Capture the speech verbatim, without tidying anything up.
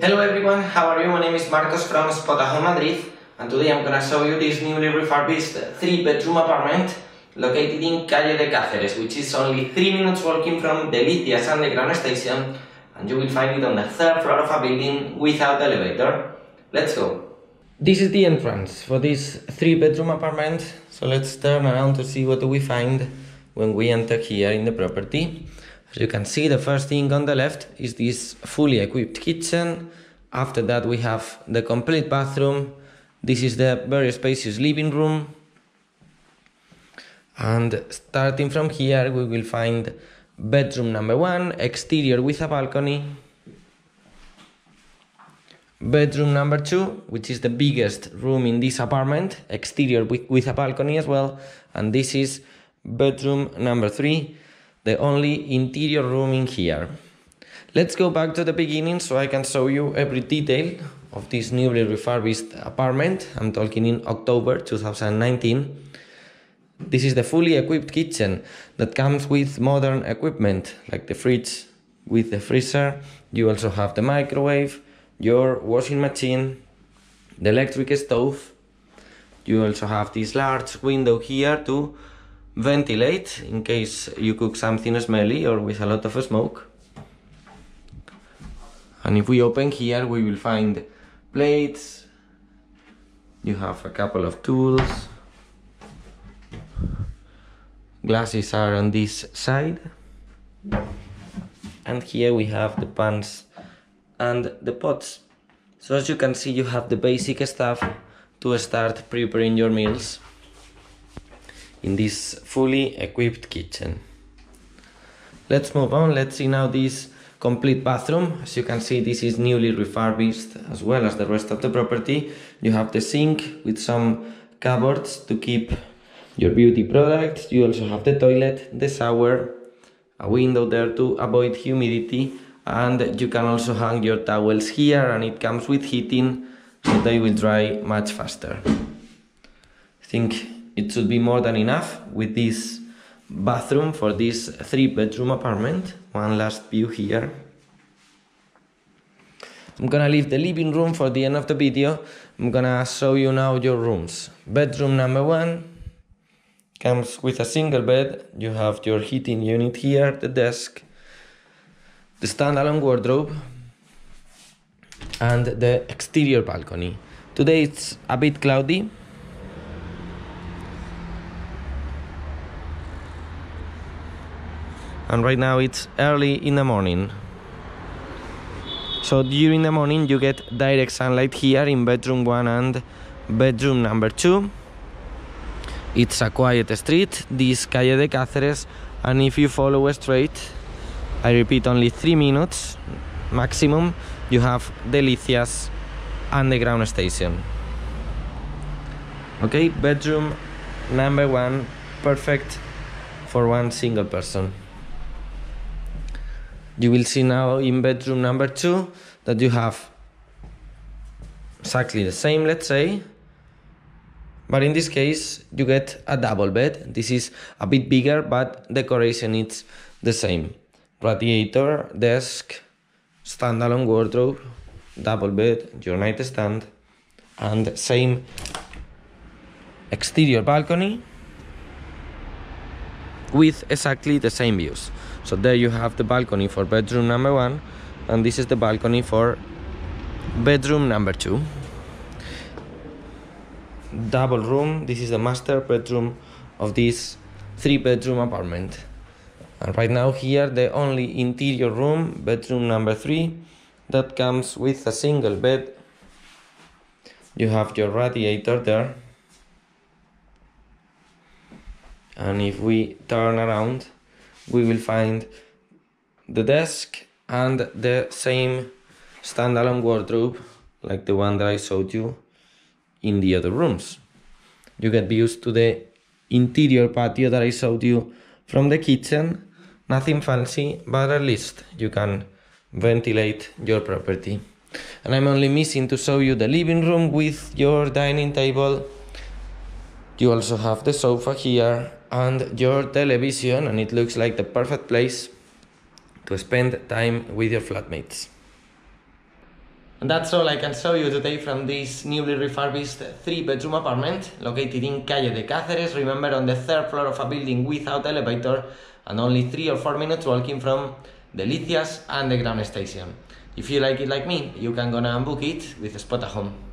Hello everyone, how are you? My name is Marcos from Spotahome Madrid, and today I'm gonna show you this newly refurbished three bedroom apartment located in Calle de Cáceres, which is only three minutes walking from Delicias underground station, and you will find it on the third floor of a building without elevator. Let's go! This is the entrance for this three bedroom apartment, so let's turn around to see what do we find when we enter here in the property. As you can see, the first thing on the left is this fully equipped kitchen. After that we have the complete bathroom. This is the very spacious living room. And starting from here we will find bedroom number one, exterior with a balcony. Bedroom number two, which is the biggest room in this apartment, exterior with, with a balcony as well. And this is bedroom number three, the only interior room in here. Let's go back to the beginning so I can show you every detail of this newly refurbished apartment. I'm talking in October two thousand nineteen. This is the fully equipped kitchen that comes with modern equipment like the fridge with the freezer. You also have the microwave, your washing machine, the electric stove. You also have this large window here to ventilate in case you cook something smelly or with a lot of smoke. And if we open here, we will find plates. You have a couple of tools. Glasses are on this side. And here we have the pans and the pots. So as you can see, you have the basic stuff to start preparing your meals in this fully equipped kitchen. Let's move on. Let's see now this complete bathroom. As you can see, this is newly refurbished as well as the rest of the property. You have the sink with some cupboards to keep your beauty products. You also have the toilet, the shower, a window there to avoid humidity. And you can also hang your towels here, and it comes with heating, so they will dry much faster. I think it should be more than enough with this bathroom for this three bedroom apartment. One last view here. I'm gonna leave the living room for the end of the video. I'm gonna show you now your rooms. Bedroom number one comes with a single bed. You have your heating unit here, the desk, the standalone wardrobe, and the exterior balcony. Today it's a bit cloudy. And right now it's early in the morning. So during the morning you get direct sunlight here in bedroom one and bedroom number two. It's a quiet street, this Calle de Cáceres, and if you follow straight, I repeat, only three minutes maximum, you have Delicias underground station. Okay, bedroom number one, perfect for one single person. You will see now in bedroom number two that you have exactly the same, let's say, but in this case you get a double bed. This is a bit bigger, but decoration is the same. Radiator, desk, standalone wardrobe, double bed, your nightstand, and same exterior balcony with exactly the same views. So there you have the balcony for bedroom number one, and this is the balcony for bedroom number two. Double room, this is the master bedroom of this three bedroom apartment. And right now here, the only interior room, bedroom number three, that comes with a single bed. You have your radiator there. And if we turn around, we will find the desk and the same standalone wardrobe like the one that I showed you in the other rooms. You get views to the interior patio that I showed you from the kitchen. Nothing fancy, but at least you can ventilate your property. And I'm only missing to show you the living room with your dining table. You also have the sofa here and your television, and it looks like the perfect place to spend time with your flatmates. And that's all I can show you today from this newly refurbished three-bedroom apartment located in Calle de Cáceres, remember, on the third floor of a building without elevator and only three or four minutes walking from Delicias and the ground station. If you like it like me, you can gonna book it with Spotahome.